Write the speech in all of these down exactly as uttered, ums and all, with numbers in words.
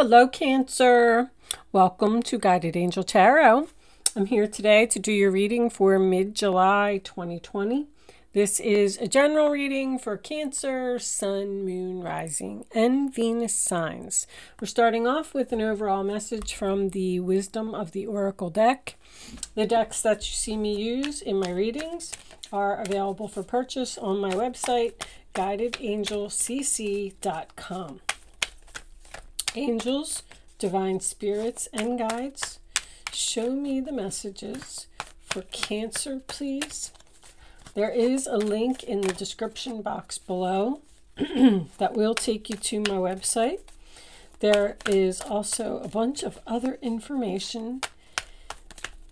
Hello, Cancer. Welcome to Guided Angel Tarot. I'm here today to do your reading for mid-July twenty twenty. This is a general reading for Cancer, Sun, Moon, Rising, and Venus signs. We're starting off with an overall message from the Wisdom of the Oracle deck. The decks that you see me use in my readings are available for purchase on my website, guided angel c c dot com. Angels, divine spirits, and guides, show me the messages for Cancer, please. There is a link in the description box below that will take you to my website. There is also a bunch of other information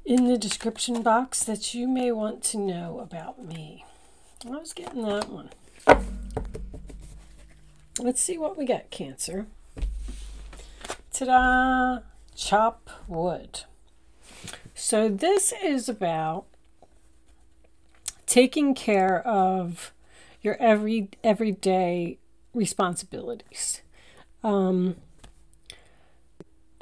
in the description box that you may want to know about me. I was getting that one. Let's see what we got, Cancer. Ta-da! Chop wood. So this is about taking care of your every everyday responsibilities. Um,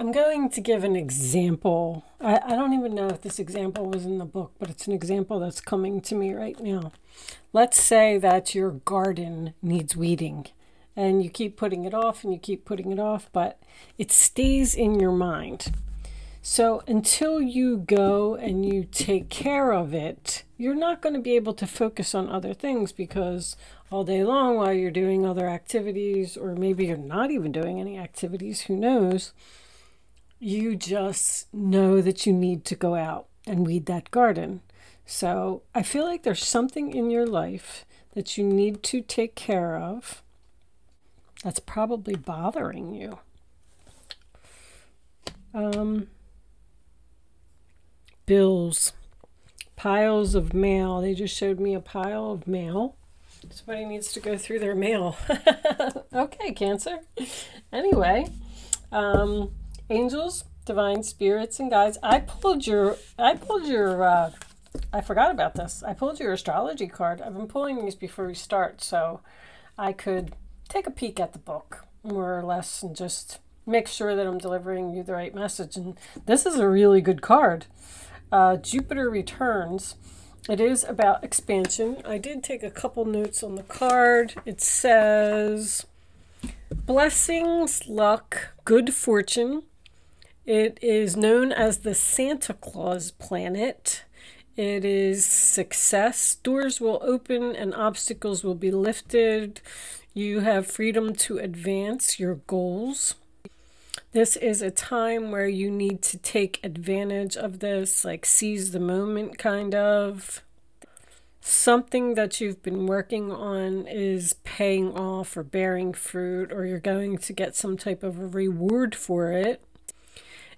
I'm going to give an example. I, I don't even know if this example was in the book, but it's an example that's coming to me right now. Let's say that your garden needs weeding. And you keep putting it off and you keep putting it off, but it stays in your mind. So until you go and you take care of it, you're not going to be able to focus on other things, because all day long while you're doing other activities, or maybe you're not even doing any activities, who knows, you just know that you need to go out and weed that garden. So I feel like there's something in your life that you need to take care of that's probably bothering you. Um, bills, piles of mail. They just showed me a pile of mail. Somebody needs to go through their mail. Okay, Cancer. Anyway, um, angels, divine spirits, and guides. I pulled your, I pulled your, uh, I forgot about this. I pulled your astrology card. I've been pulling these before we start, so I could take a peek at the book more or less and just make sure that I'm delivering you the right message. And this is a really good card. Uh, Jupiter Returns. It is about expansion. I did take a couple notes on the card. It says blessings, luck, good fortune. It is known as the Santa Claus planet. It is success. Doors will open and obstacles will be lifted. You have freedom to advance your goals. This is a time where you need to take advantage of this, like seize the moment kind of. Something that you've been working on is paying off or bearing fruit, or you're going to get some type of a reward for it.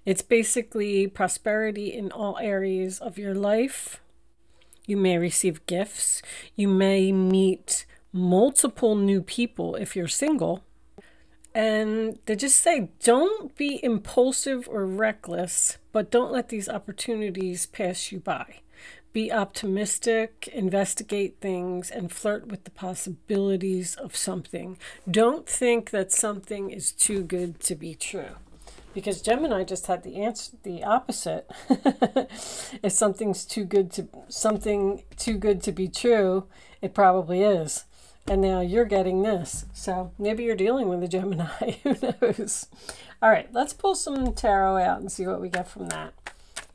It's basically prosperity in all areas of your life. You may receive gifts. You may meet multiple new people if you're single. And they just say, don't be impulsive or reckless, but don't let these opportunities pass you by. Be optimistic, investigate things, and flirt with the possibilities of something. Don't think that something is too good to be true, because Gemini just had the answer, the opposite. If something's too good to something too good to be true, it probably is. And now you're getting this. So maybe you're dealing with a Gemini. Who knows? All right, let's pull some tarot out and see what we get from that.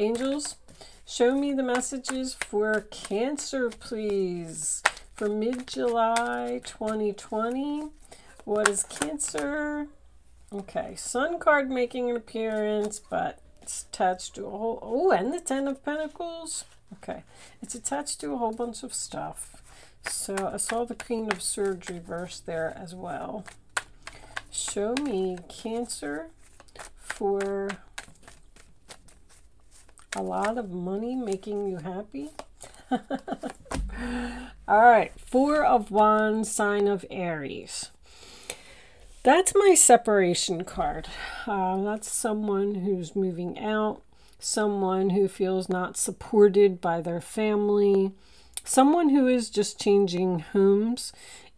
Angels, show me the messages for Cancer, please. For mid-July twenty twenty, what is Cancer? Okay, Sun card making an appearance, but it's attached to a whole... Oh, and the Ten of Pentacles. Okay, it's attached to a whole bunch of stuff. So I saw the Queen of Swords reversed there as well. Show me Cancer for a lot of money making you happy. All right. Four of Wands, sign of Aries. That's my separation card. Uh, that's someone who's moving out, someone who feels not supported by their family, someone who is just changing homes.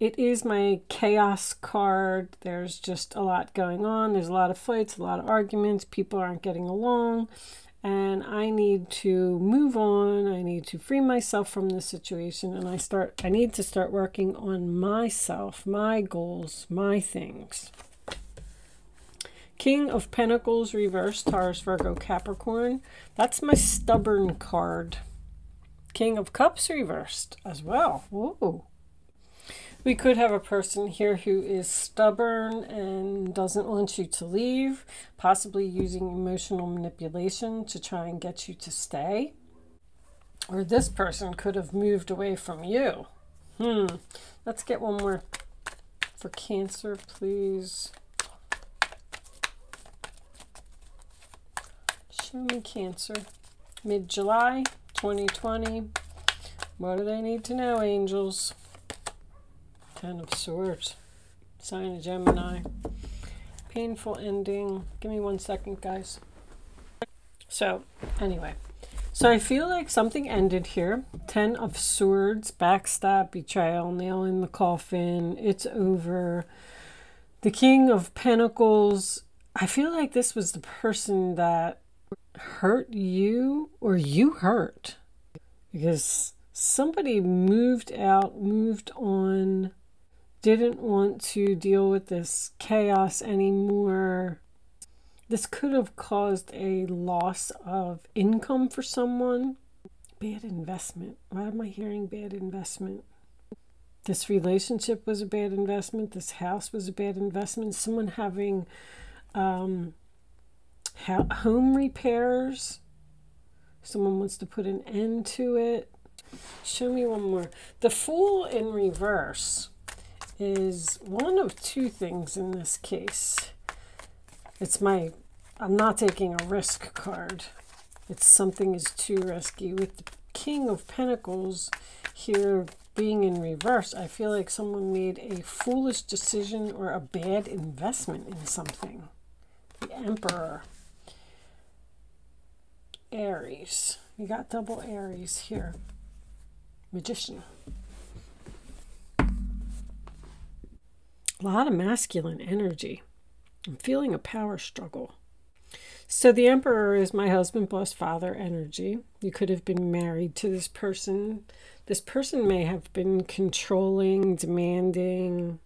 It is my chaos card. There's just a lot going on. There's a lot of fights, a lot of arguments. People aren't getting along. And I need to move on. I need to free myself from this situation. And I start, I need to start working on myself, my goals, my things. King of Pentacles, reverse, Taurus, Virgo, Capricorn. That's my stubborn card. King of Cups, reversed as well. Whoa. We could have a person here who is stubborn and doesn't want you to leave, possibly using emotional manipulation to try and get you to stay. Or this person could have moved away from you. Hmm. Let's get one more for Cancer, please. Show me Cancer. Mid-July twenty twenty. What do they need to know, angels? Ten of Swords, sign of Gemini, painful ending. Give me one second, guys. So anyway, so I feel like something ended here. Ten of Swords, backstab, betrayal, nail in the coffin, it's over. The King of Pentacles, I feel like this was the person that hurt you or you hurt, because somebody moved out, moved on, didn't want to deal with this chaos anymore. This could have caused a loss of income for someone. Bad investment. Why am I hearing bad investment? This relationship was a bad investment. This house was a bad investment. Someone having um, ha- home repairs. Someone wants to put an end to it. Show me one more. The Fool in reverse is one of two things in this case. It's my I'm not taking a risk card. It's something is too risky. With the King of Pentacles here being in reverse, I feel like someone made a foolish decision or a bad investment in something. The Emperor. Aries. You got double Aries here. Magician. A lot of masculine energy. I'm feeling a power struggle. So the Emperor is my husband plus father energy. You could have been married to this person. This person may have been controlling, demanding.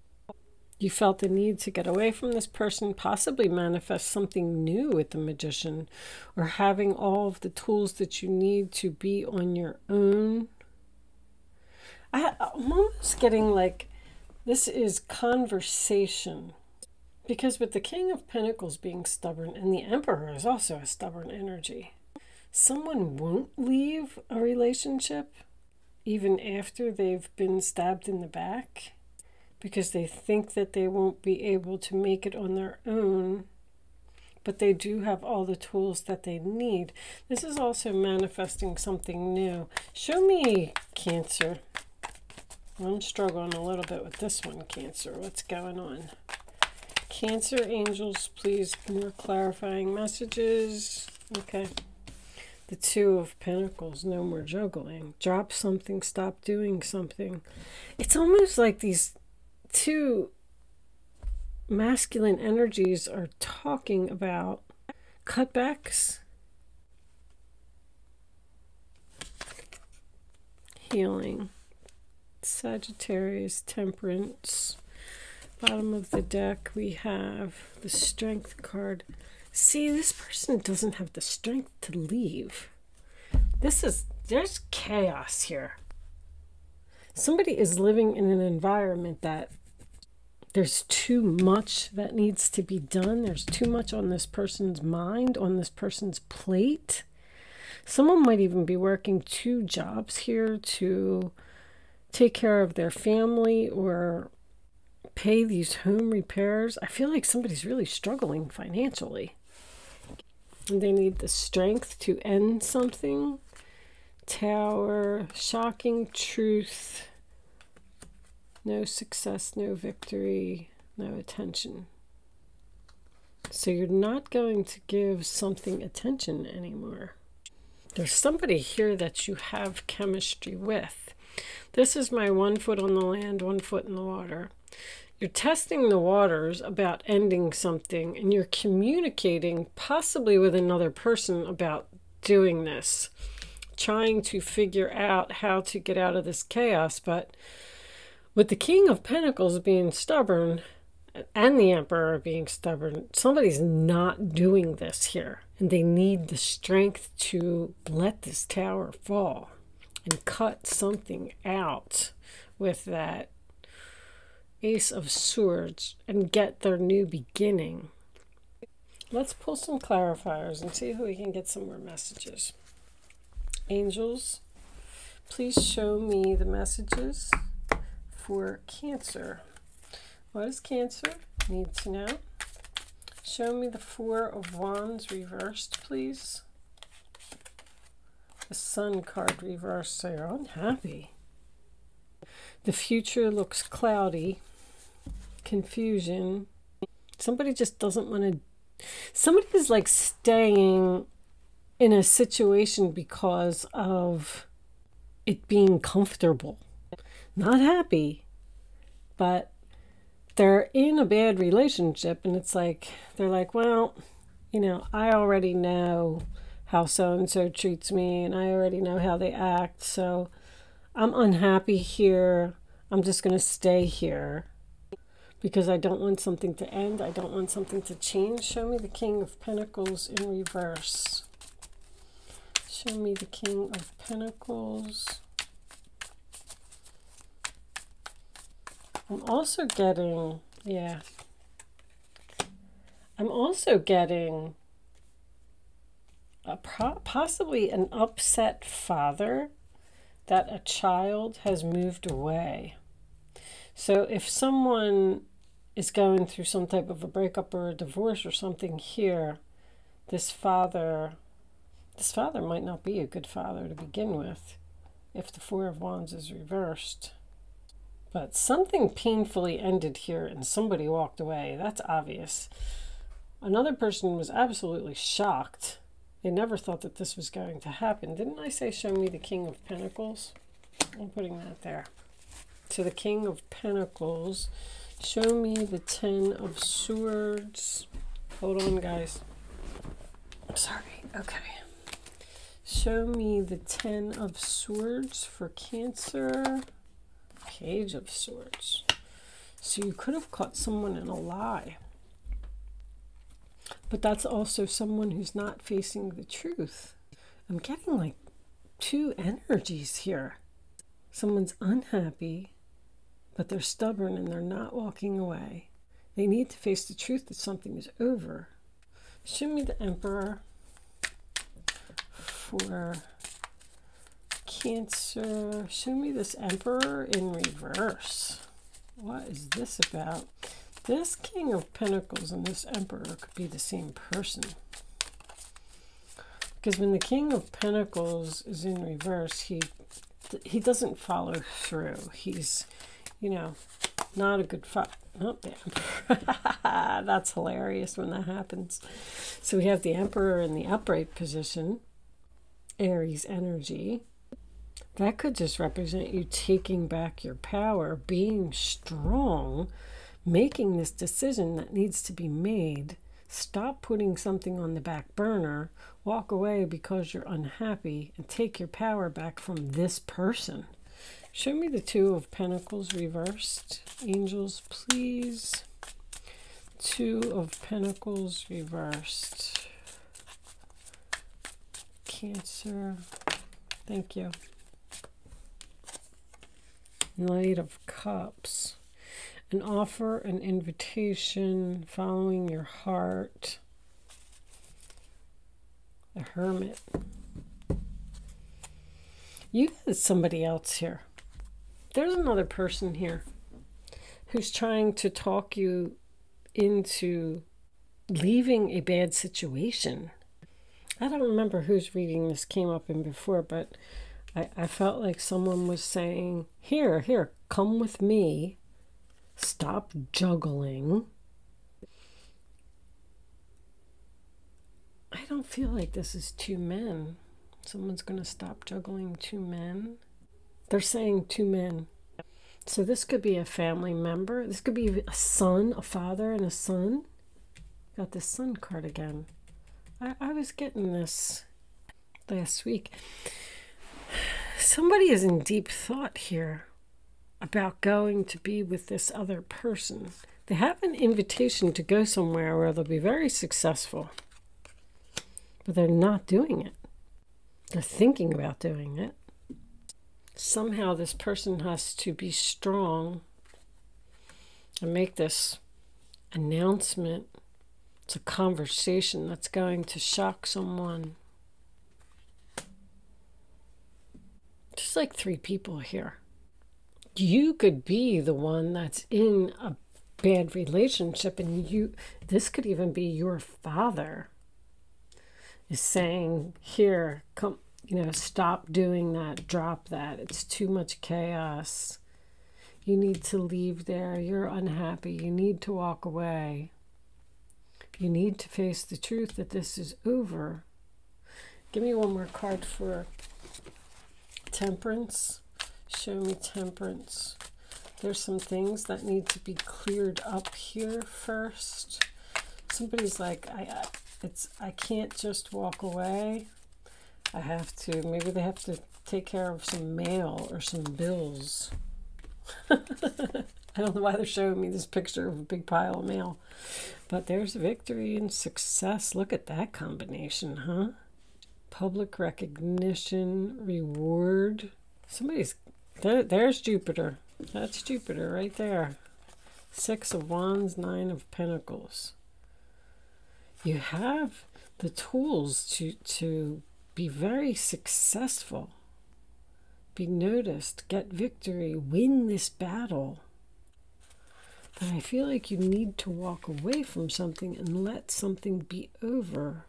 You felt the need to get away from this person, possibly manifest something new with the Magician, or having all of the tools that you need to be on your own. I, I'm almost getting like, this is conversation, because with the King of Pentacles being stubborn, and the Emperor is also a stubborn energy, someone won't leave a relationship even after they've been stabbed in the back, because they think that they won't be able to make it on their own, but they do have all the tools that they need. This is also manifesting something new. Show me Cancer. I'm struggling a little bit with this one, Cancer. What's going on? Cancer, angels, please, more clarifying messages. Okay. The Two of Pentacles, no more juggling. Drop something, stop doing something. It's almost like these two masculine energies are talking about cutbacks, healing. Sagittarius, Temperance. Bottom of the deck, we have the Strength card. See, this person doesn't have the strength to leave. This is, there's chaos here. Somebody is living in an environment that there's too much that needs to be done. There's too much on this person's mind, on this person's plate. Someone might even be working two jobs here to take care of their family or pay these home repairs. I feel like somebody's really struggling financially. They need the strength to end something. Tower, shocking truth. No success, no victory, no attention. So you're not going to give something attention anymore. There's somebody here that you have chemistry with. This is my one foot on the land, one foot in the water. You're testing the waters about ending something, and you're communicating possibly with another person about doing this, trying to figure out how to get out of this chaos. But with the King of Pentacles being stubborn and the Emperor being stubborn, somebody's not doing this here, and they need the strength to let this tower fall and cut something out with that Ace of Swords and get their new beginning. Let's pull some clarifiers and see if we can get some more messages. Angels, please show me the messages for Cancer. What does Cancer need to know? Show me the Four of Wands reversed, please. The Sun card reversed, so you're unhappy. The future looks cloudy. Confusion. Somebody just doesn't want to... Somebody is like staying in a situation because of it being comfortable. Not happy, but they're in a bad relationship, and it's like, they're like, well, you know, I already know how so-and-so treats me, and I already know how they act, so I'm unhappy here. I'm just going to stay here because I don't want something to end. I don't want something to change. Show me the King of Pentacles in reverse. Show me the King of Pentacles. I'm also getting, yeah, I'm also getting a pro possibly an upset father that a child has moved away. So if someone is going through some type of a breakup or a divorce or something here, this father, this father might not be a good father to begin with if the Four of Wands is reversed. But something painfully ended here and somebody walked away. That's obvious. Another person was absolutely shocked. They never thought that this was going to happen. Didn't I say show me the King of Pentacles? I'm putting that there. To the King of Pentacles, show me the Ten of Swords. Hold on, guys. I'm sorry. Okay. Show me the Ten of Swords for Cancer. Page of Swords. So you could have caught someone in a lie. But that's also someone who's not facing the truth. I'm getting like two energies here. Someone's unhappy, but they're stubborn and they're not walking away. They need to face the truth that something is over. Show me the Emperor for Cancer. Show me this Emperor in reverse. What is this about? This King of Pentacles and this Emperor could be the same person. Because when the King of Pentacles is in reverse, he he doesn't follow through. He's, you know, not a good father. Not the Emperor. That's hilarious when that happens. So we have the Emperor in the upright position. Aries energy. That could just represent you taking back your power, being strong, making this decision that needs to be made. Stop putting something on the back burner, walk away because you're unhappy, and take your power back from this person. Show me the Two of Pentacles reversed. Angels, please. Two of Pentacles reversed. Cancer. Thank you. Knight of Cups, an offer, an invitation, following your heart, the Hermit. You got somebody else here. There's another person here who's trying to talk you into leaving a bad situation. I don't remember whose reading this came up in before, but I, I felt like someone was saying, here, here, come with me. Stop juggling. I don't feel like this is two men. Someone's going to stop juggling two men. They're saying two men. So this could be a family member. This could be a son, a father and a son. Got this sun card again. I, I was getting this last week. Somebody is in deep thought here about going to be with this other person. They have an invitation to go somewhere where they'll be very successful, but they're not doing it. They're thinking about doing it. Somehow this person has to be strong and make this announcement. It's a conversation that's going to shock someone. Just like three people here. You could be the one that's in a bad relationship, and you, this could even be your father is saying, here, come, you know, stop doing that, drop that, it's too much chaos, you need to leave there, you're unhappy, you need to walk away, you need to face the truth that this is over. Give me one more card for Temperance. Show me Temperance. There's some things that need to be cleared up here first. Somebody's like, I, I it's I can't just walk away. I have to, maybe they have to take care of some mail or some bills. I don't know why they're showing me this picture of a big pile of mail. But there's victory and success. Look at that combination, huh? Public recognition, reward. Somebody's, there, there's Jupiter. That's Jupiter right there. Six of Wands, Nine of Pentacles. You have the tools to, to be very successful, be noticed, get victory, win this battle. But I feel like you need to walk away from something and let something be over.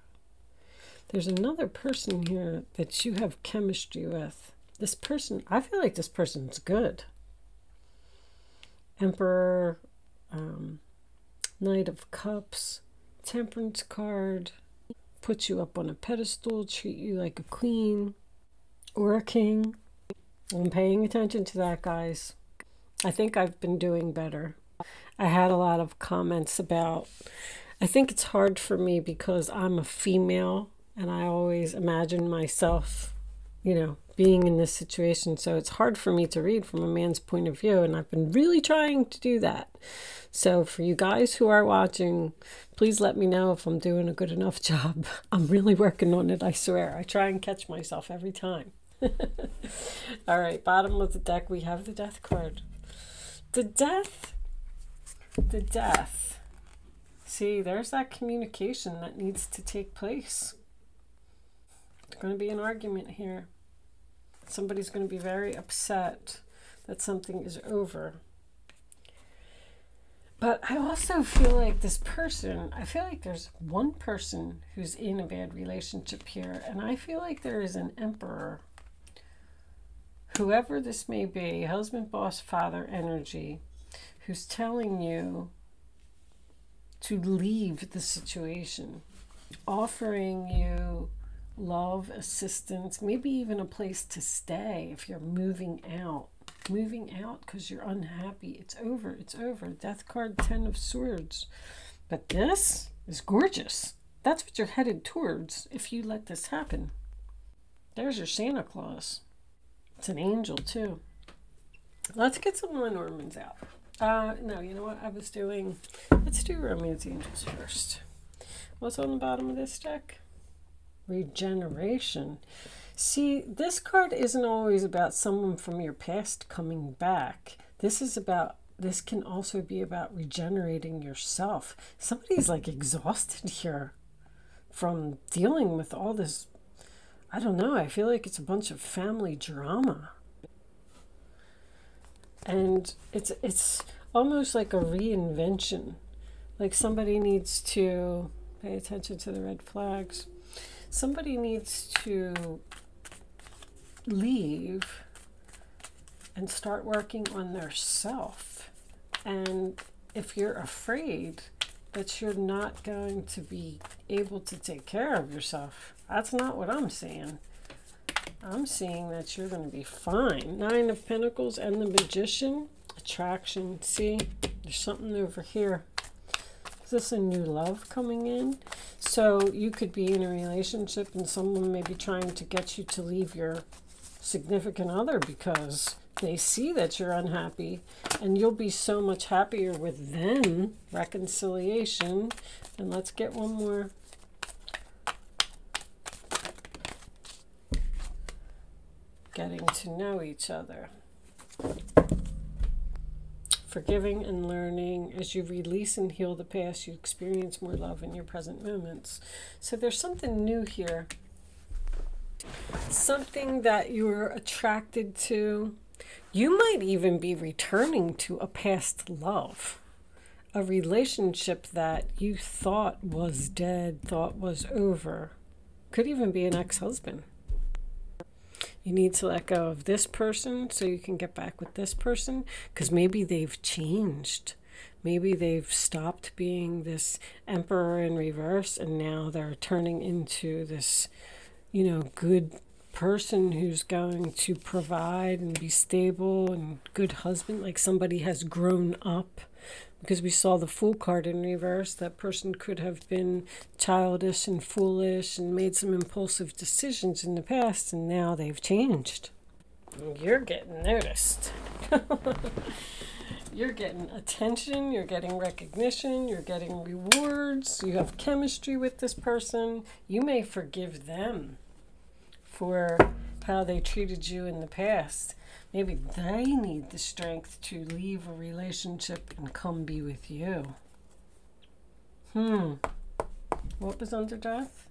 There's another person here that you have chemistry with. This person, I feel like this person's good. Emperor, um, Knight of Cups, Temperance card, puts you up on a pedestal, treat you like a queen or a king. I'm paying attention to that, guys. I think I've been doing better. I had a lot of comments about, I think it's hard for me because I'm a female and I always imagine myself, you know, being in this situation, so it's hard for me to read from a man's point of view, and I've been really trying to do that. So for you guys who are watching, please let me know if I'm doing a good enough job. I'm really working on it, I swear. I try and catch myself every time. All right, bottom of the deck, we have the Death card. The Death, the Death. See, there's that communication that needs to take place. There's going to be an argument here. Somebody's going to be very upset that something is over. But I also feel like this person, I feel like there's one person who's in a bad relationship here, and I feel like there is an Emperor. Whoever this may be, husband, boss, father energy, who's telling you to leave the situation, offering you love, assistance, maybe even a place to stay if you're moving out. Moving out because you're unhappy. It's over. It's over. Death card, Ten of Swords. But this is gorgeous. That's what you're headed towards if you let this happen. There's your Santa Claus. It's an angel too. Let's get some Lenormands out. Uh, no, you know what I was doing? Let's do Romance Angels first. What's on the bottom of this deck? Regeneration. See, this card isn't always about someone from your past coming back. This is about, this can also be about regenerating yourself. Somebody's like exhausted here from dealing with all this. I don't know, I feel like it's a bunch of family drama, and it's it's almost like a reinvention. Like somebody needs to pay attention to the red flags. Somebody needs to leave and start working on their self. And if you're afraid that you're not going to be able to take care of yourself, that's not what I'm saying. I'm seeing that you're going to be fine. Nine of Pentacles and the Magician. Attraction. See, there's something over here. Is this a new love coming in? So you could be in a relationship and someone may be trying to get you to leave your significant other because they see that you're unhappy, and you'll be so much happier with them. Reconciliation. And let's get one more. Getting to know each other. Forgiving and learning. As you release and heal the past, you experience more love in your present moments. So there's something new here. Something that you're attracted to. You might even be returning to a past love. A relationship that you thought was dead, thought was over. Could even be an ex-husband. You need to let go of this person so you can get back with this person, because maybe they've changed. Maybe they've stopped being this emperor in reverse, and now they're turning into this, you know, good person who's going to provide and be stable and good husband. Like somebody has grown up, because we saw the Fool card in reverse. That person could have been childish and foolish and made some impulsive decisions in the past, and now they've changed. You're getting noticed. You're getting attention, you're getting recognition, you're getting rewards, you have chemistry with this person. You may forgive them for how they treated you in the past. Maybe they need the strength to leave a relationship and come be with you. Hmm. What was under death?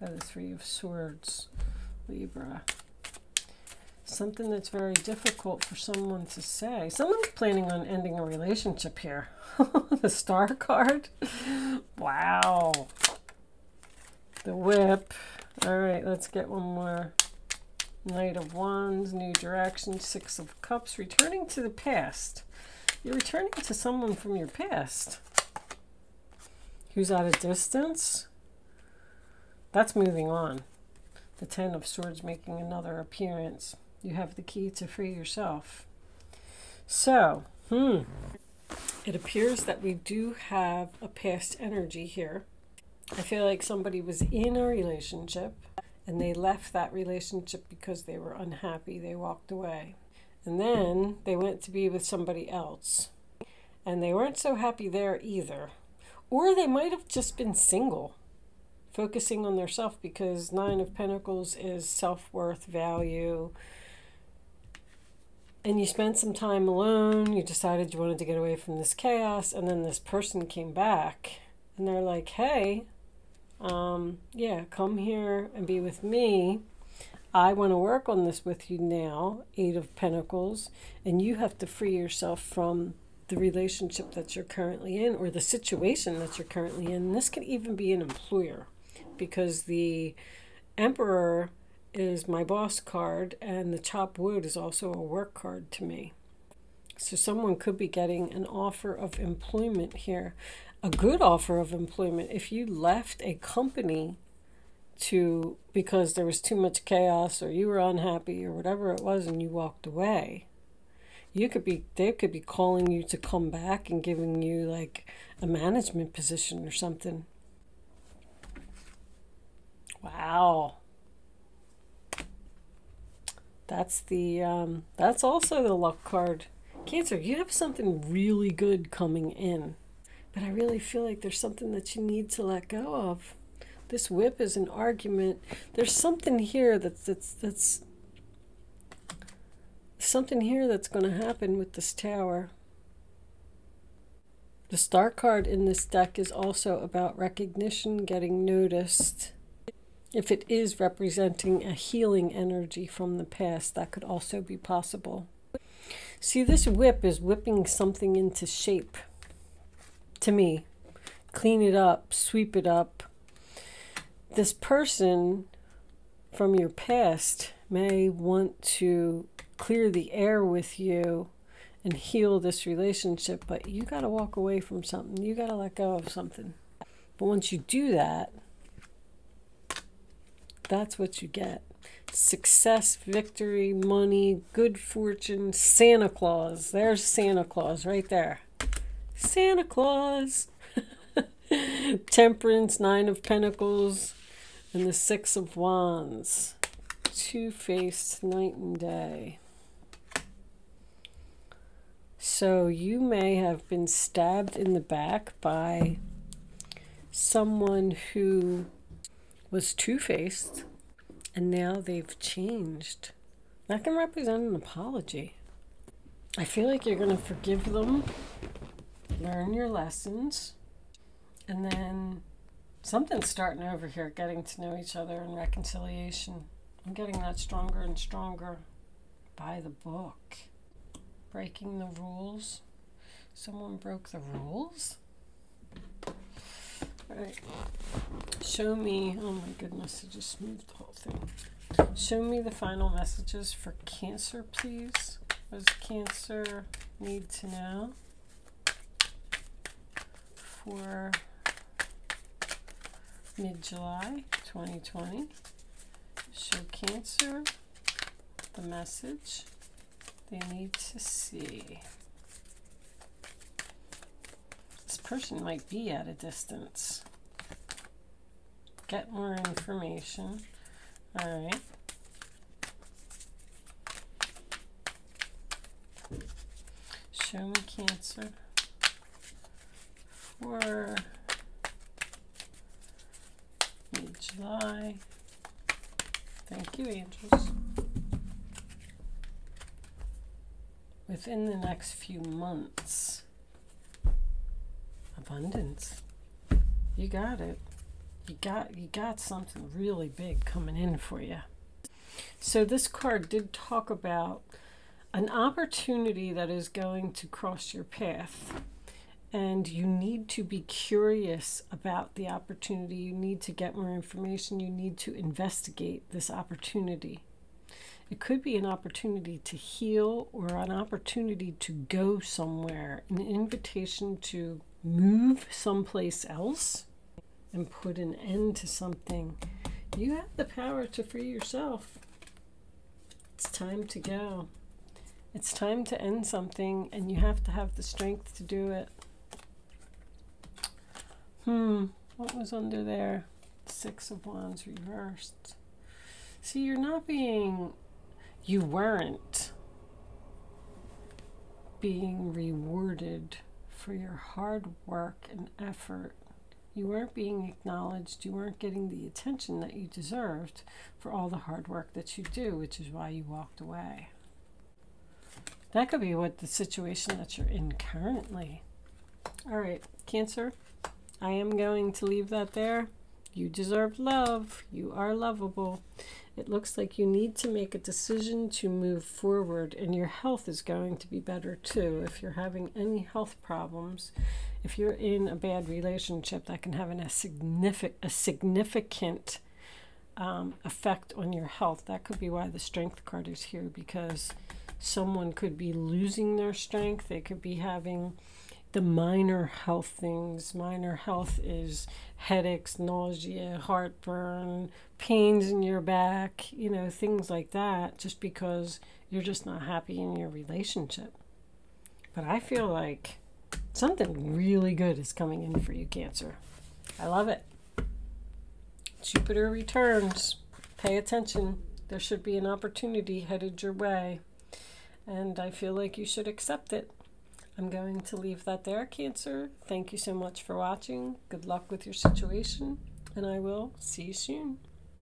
Oh, the Three of Swords, Libra. Something that's very difficult for someone to say. Someone's planning on ending a relationship here. The Star card. Wow. The Whip. All right, let's get one more. Knight of Wands, new direction, Six of Cups, returning to the past. You're returning to someone from your past who's at a distance. That's moving on. The Ten of Swords making another appearance. You have the key to free yourself. So, hmm. It appears that we do have a past energy here. I feel like somebody was in a relationship, and they left that relationship because they were unhappy. They walked away. And then they went to be with somebody else. And they weren't so happy there either. Or they might have just been single, focusing on their self, because Nine of Pentacles is self-worth, value. And you spent some time alone. You decided you wanted to get away from this chaos. And then this person came back. And they're like, hey, um yeah, come here and be with me. I want to work on this with you now. Eight of Pentacles. And you have to free yourself from the relationship that you're currently in, or the situation that you're currently in. This could even be an employer, because the Emperor is my boss card, and the Chop Wood is also a work card to me. So someone could be getting an offer of employment here. A good offer of employment. If you left a company to because there was too much chaos, or you were unhappy, or whatever it was, and you walked away, you could be they could be calling you to come back and giving you like a management position or something. Wow. That's the um, that's also the Luck card. Cancer, you have something really good coming in. But I really feel like there's something that you need to let go of. This Whip is an argument. There's something here that's that's that's something here that's going to happen with this Tower. The Star card in this deck is also about recognition, getting noticed. If it is representing a healing energy from the past, that could also be possible. See, this Whip is whipping something into shape. To me, clean it up, sweep it up. This person from your past may want to clear the air with you and heal this relationship, but you got to walk away from something. You got to let go of something. But once you do that, that's what you get. success, victory, money, good fortune, Santa Claus. There's Santa Claus right there. Santa Claus. Temperance, Nine of Pentacles, and the Six of Wands. Two-faced, night and day. So you may have been stabbed in the back by someone who was two-faced, and now they've changed. That can represent an apology. I feel like you're going to forgive them, learn your lessons, and then something's starting over here, getting to know each other and reconciliation. I'm getting that stronger and stronger by the book. Breaking the rules. Someone broke the rules? Alright. Show me, oh my goodness, I just moved the whole thing. Show me the final messages for Cancer, please. What does Cancer need to know for mid-July twenty twenty? Show Cancer the message they need to see. This person might be at a distance. Get more information. All right. Show me Cancer for mid-July. Thank you, angels. Within the next few months. Abundance. You got it. You got, you got something really big coming in for you. So this card did talk about an opportunity that is going to cross your path. And you need to be curious about the opportunity. You need to get more information. You need to investigate this opportunity. It could be an opportunity to heal or an opportunity to go somewhere, an invitation to move someplace else and put an end to something. You have the power to free yourself. It's time to go. It's time to end something, and you have to have the strength to do it. Hmm, what was under there? Six of Wands reversed. See, you're not being, you weren't being rewarded for your hard work and effort. You weren't being acknowledged. You weren't getting the attention that you deserved for all the hard work that you do, which is why you walked away. That could be what the situation that you're in currently. All right, Cancer. I am going to leave that there. You deserve love. You are lovable. It looks like you need to make a decision to move forward, and your health is going to be better too. If you're having any health problems, if you're in a bad relationship, that can have an, a significant, a significant um, effect on your health. That could be why the strength card is here, because someone could be losing their strength. They could be having the minor health things. Minor health is headaches, nausea, heartburn, pains in your back, you know, things like that, just because you're just not happy in your relationship. But I feel like something really good is coming in for you, Cancer. I love it. Jupiter returns. Pay attention. There should be an opportunity headed your way, and I feel like you should accept it. I'm going to leave that there, Cancer. Thank you so much for watching. Good luck with your situation, and I will see you soon.